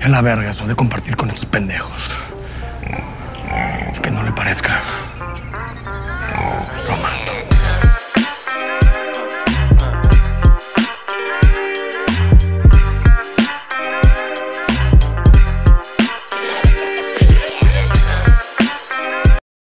Ya la verga, eso de compartir con estos pendejos. Que no le parezca.